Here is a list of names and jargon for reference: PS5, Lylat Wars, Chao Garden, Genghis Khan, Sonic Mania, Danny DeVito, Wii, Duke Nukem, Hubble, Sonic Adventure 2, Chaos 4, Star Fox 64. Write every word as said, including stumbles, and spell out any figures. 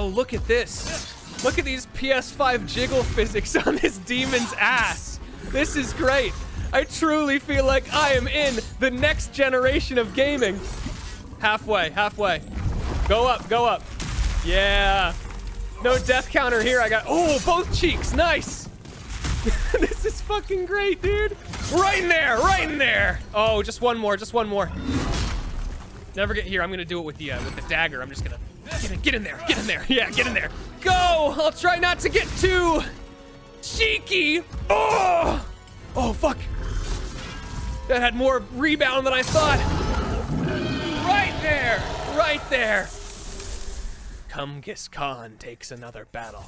Oh, look at this. Look at these P S five jiggle physics on this demon's ass. This is great. I truly feel like I am in the next generation of gaming. Halfway, halfway. Go up, go up. Yeah. No death counter here. I got, oh, both cheeks. Nice. This is fucking great, dude. Right in there, right in there. Oh, just one more, just one more. Never get here. I'm going to do it with the, uh, with the dagger. I'm just going to. Get in, get in there, get in there. Yeah, get in there. Go! I'll try not to get too cheeky. Oh! Oh, fuck. That had more rebound than I thought. Right there, right there. Genghis Khan takes another battle.